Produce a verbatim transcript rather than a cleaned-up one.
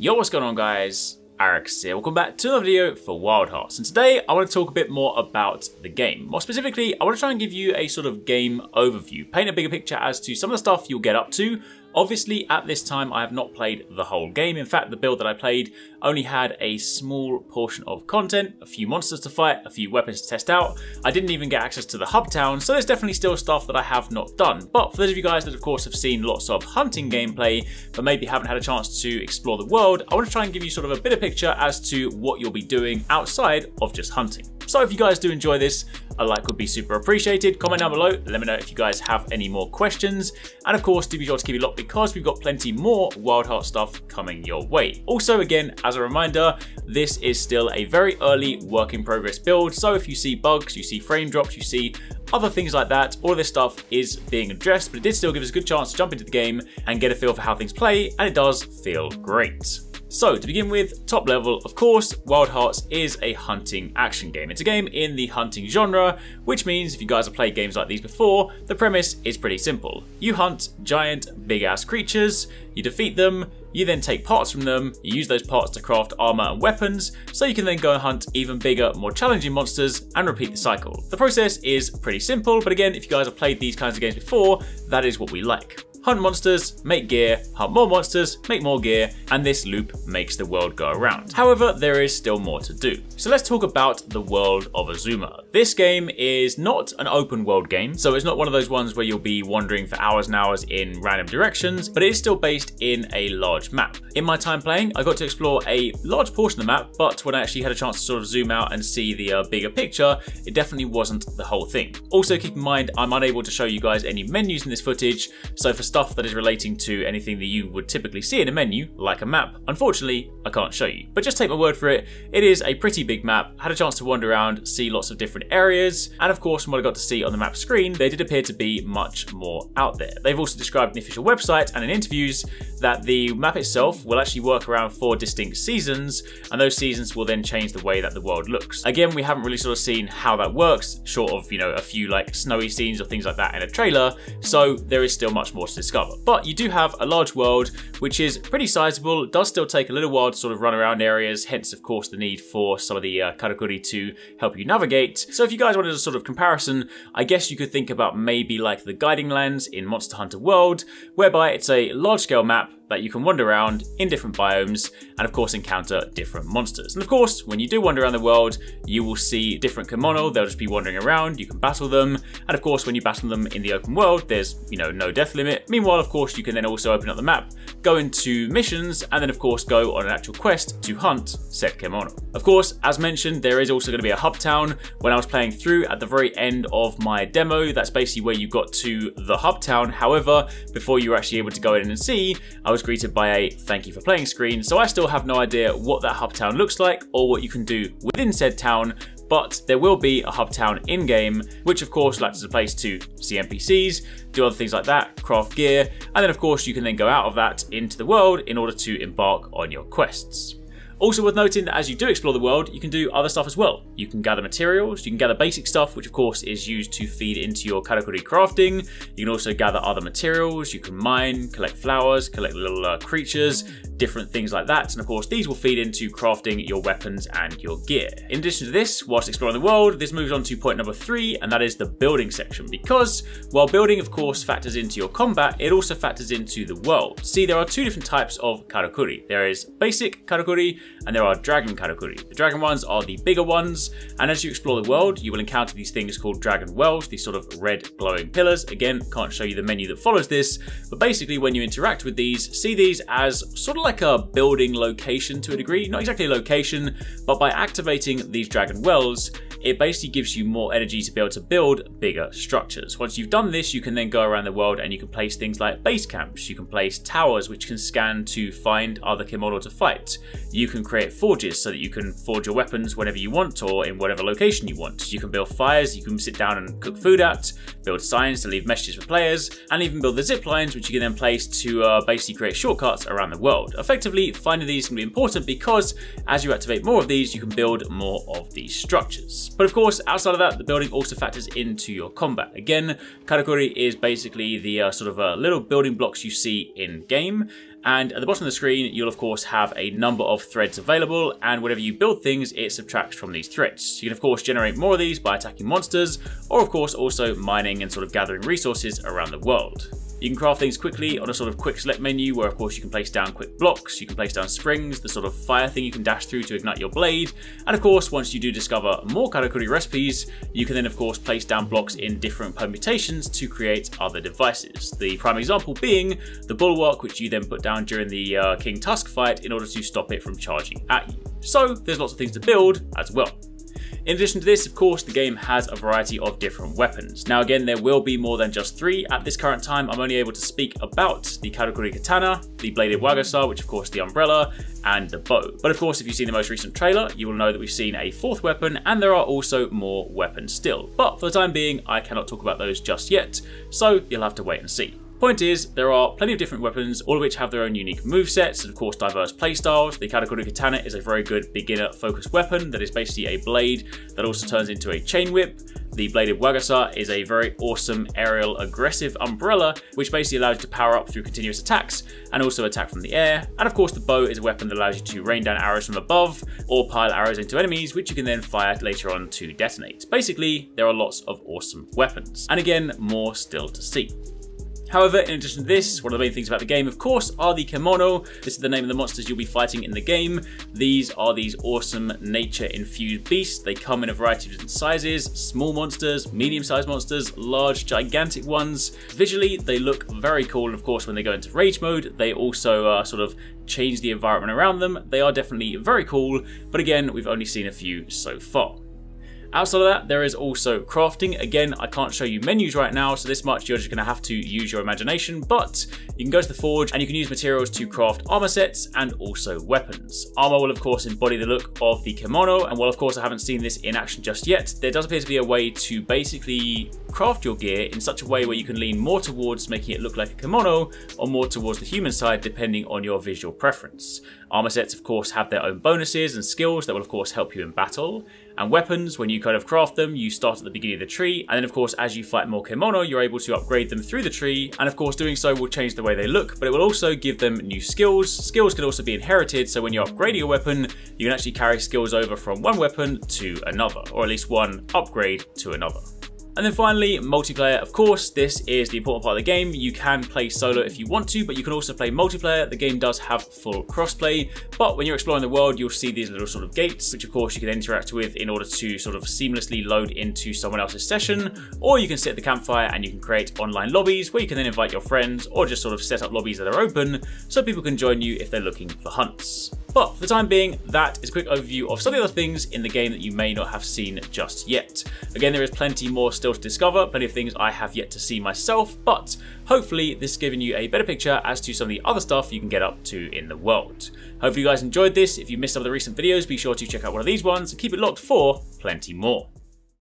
Yo, what's going on guys? Arekkz here. Welcome back to another video for Wild Hearts. And today I want to talk a bit more about the game. More specifically, I want to try and give you a sort of game overview, paint a bigger picture as to some of the stuff you'll get up to. Obviously, at this time, I have not played the whole game. In fact, the build that I played only had a small portion of content, a few monsters to fight, a few weapons to test out. I didn't even get access to the hub town, so there's definitely still stuff that I have not done. But for those of you guys that, of course, have seen lots of hunting gameplay, but maybe haven't had a chance to explore the world, I want to try and give you sort of a bit of picture as to what you'll be doing outside of just hunting. So if you guys do enjoy this, a like would be super appreciated. Comment down below, let me know if you guys have any more questions. And of course, do be sure to keep it locked because we've got plenty more Wild Heart stuff coming your way. Also, again, as a reminder, this is still a very early work in progress build. So if you see bugs, you see frame drops, you see other things like that, all this stuff is being addressed, but it did still give us a good chance to jump into the game and get a feel for how things play, and it does feel great. So to begin with, top level, of course, Wild Hearts is a hunting action game. It's a game in the hunting genre, which means if you guys have played games like these before, the premise is pretty simple. You hunt giant, big-ass creatures, you defeat them, you then take parts from them, you use those parts to craft armor and weapons, so you can then go and hunt even bigger, more challenging monsters and repeat the cycle. The process is pretty simple, but again, if you guys have played these kinds of games before, that is what we like. Hunt monsters, make gear, hunt more monsters, make more gear, and this loop makes the world go around. However, there is still more to do. So let's talk about the world of Azuma. This game is not an open world game, so it's not one of those ones where you'll be wandering for hours and hours in random directions, but it is still based in a large map. In my time playing, I got to explore a large portion of the map, but when I actually had a chance to sort of zoom out and see the uh, bigger picture, it definitely wasn't the whole thing. Also keep in mind, I'm unable to show you guys any menus in this footage, so for stuff that is relating to anything that you would typically see in a menu, like a map, unfortunately, I can't show you. But just take my word for it, it is a pretty big map. I had a chance to wander around, see lots of different areas, and of course, from what I got to see on the map screen, there did appear to be much more out there. They've also described in the official website and in interviews that the map itself will actually work around four distinct seasons, and those seasons will then change the way that the world looks. Again, we haven't really sort of seen how that works, short of, you know, a few like snowy scenes or things like that in a trailer, so there is still much more to discover. But you do have a large world, which is pretty sizable. It does still take a little while to sort of run around areas, hence of course the need for some of the uh, karakuri to help you navigate. So if you guys wanted a sort of comparison, I guess you could think about maybe like the Guiding Lands in Monster Hunter World, whereby it's a large scale map that you can wander around in different biomes and of course encounter different monsters. And of course, when you do wander around the world, you will see different Kemono. They'll just be wandering around, you can battle them. And of course, when you battle them in the open world, there's, you know, no death limit. Meanwhile, of course, you can then also open up the map, go into missions, and then of course go on an actual quest to hunt said Kemono. Of course, as mentioned, there is also gonna be a hub town. When I was playing through at the very end of my demo, that's basically where you got to the hub town. However, before you were actually able to go in and see, I was greeted by a thank you for playing screen, so I still have no idea what that hub town looks like or what you can do within said town, but there will be a hub town in-game, which of course acts as a place to see N P Cs, do other things like that, craft gear, and then of course you can then go out of that into the world in order to embark on your quests. Also worth noting that as you do explore the world, you can do other stuff as well. You can gather materials, you can gather basic stuff, which of course is used to feed into your karakuri crafting. You can also gather other materials, you can mine, collect flowers, collect little uh, creatures, different things like that. And of course, these will feed into crafting your weapons and your gear. In addition to this, whilst exploring the world, this moves on to point number three, and that is the building section. Because while building, of course, factors into your combat, it also factors into the world. See, there are two different types of karakuri. There is basic karakuri, and there are dragon karakuri. The dragon ones are the bigger ones, and as you explore the world, you will encounter these things called dragon wells, these sort of red glowing pillars. Again, can't show you the menu that follows this, but basically when you interact with these, see these as sort of like a building location to a degree, not exactly a location, but by activating these dragon wells, it basically gives you more energy to be able to build bigger structures. Once you've done this, you can then go around the world and you can place things like base camps, you can place towers which can scan to find other Kemono to fight, you can create forges so that you can forge your weapons whenever you want or in whatever location you want, you can build fires you can sit down and cook food at, build signs to leave messages for players, and even build the zip lines which you can then place to uh, basically create shortcuts around the world. Effectively, finding these can be important because as you activate more of these, you can build more of these structures. But of course, outside of that, the building also factors into your combat. Again, Karakuri is basically the uh, sort of uh, little building blocks you see in game. And at the bottom of the screen, you'll of course have a number of threads available, and whenever you build things, it subtracts from these threads. You can of course generate more of these by attacking monsters, or of course also mining and sort of gathering resources around the world. You can craft things quickly on a sort of quick select menu where of course you can place down quick blocks, you can place down springs, the sort of fire thing you can dash through to ignite your blade, and of course once you do discover more karakuri recipes, you can then of course place down blocks in different permutations to create other devices. The prime example being the bulwark, which you then put down during the uh, King Tusk fight in order to stop it from charging at you. So there's lots of things to build as well. In addition to this, of course, the game has a variety of different weapons. Now again, there will be more than just three. At this current time, I'm only able to speak about the Karakuri Katana, the Bladed Wagasa, which of course the umbrella, and the bow. But of course, if you've seen the most recent trailer, you will know that we've seen a fourth weapon, and there are also more weapons still. But for the time being, I cannot talk about those just yet, so you'll have to wait and see. Point is, there are plenty of different weapons, all of which have their own unique movesets and of course diverse playstyles. The Karakuri Katana is a very good beginner-focused weapon that is basically a blade that also turns into a chain whip. The Bladed Wagasa is a very awesome aerial aggressive umbrella, which basically allows you to power up through continuous attacks and also attack from the air. And of course the bow is a weapon that allows you to rain down arrows from above or pile arrows into enemies, which you can then fire later on to detonate. Basically, there are lots of awesome weapons. And again, more still to see. However, in addition to this, one of the main things about the game, of course, are the Kemono. This is the name of the monsters you'll be fighting in the game. These are these awesome nature-infused beasts. They come in a variety of different sizes, small monsters, medium-sized monsters, large, gigantic ones. Visually, they look very cool, and of course, when they go into rage mode, they also uh, sort of change the environment around them. They are definitely very cool, but again, we've only seen a few so far. Outside of that, there is also crafting. Again, I can't show you menus right now, so this much you're just gonna have to use your imagination, but you can go to the forge and you can use materials to craft armor sets and also weapons. Armor will of course embody the look of the kimono, and while of course I haven't seen this in action just yet, there does appear to be a way to basically craft your gear in such a way where you can lean more towards making it look like a kimono or more towards the human side, depending on your visual preference. Armor sets of course have their own bonuses and skills that will of course help you in battle. And weapons, when you kind of craft them, you start at the beginning of the tree, and then of course as you fight more Kemono, you're able to upgrade them through the tree, and of course doing so will change the way they look, but it will also give them new skills. Skills can also be inherited, so when you upgrade your weapon, you can actually carry skills over from one weapon to another, or at least one upgrade to another. And then finally, multiplayer. Of course, this is the important part of the game. You can play solo if you want to, but you can also play multiplayer. The game does have full crossplay, but when you're exploring the world, you'll see these little sort of gates, which of course you can interact with in order to sort of seamlessly load into someone else's session, or you can sit at the campfire and you can create online lobbies where you can then invite your friends or just sort of set up lobbies that are open so people can join you if they're looking for hunts. But for the time being, that is a quick overview of some of the other things in the game that you may not have seen just yet. Again, there is plenty more still to discover, plenty of things I have yet to see myself, but hopefully this has given you a better picture as to some of the other stuff you can get up to in the world. Hopefully you guys enjoyed this. If you missed some of the recent videos, be sure to check out one of these ones and keep it locked for plenty more.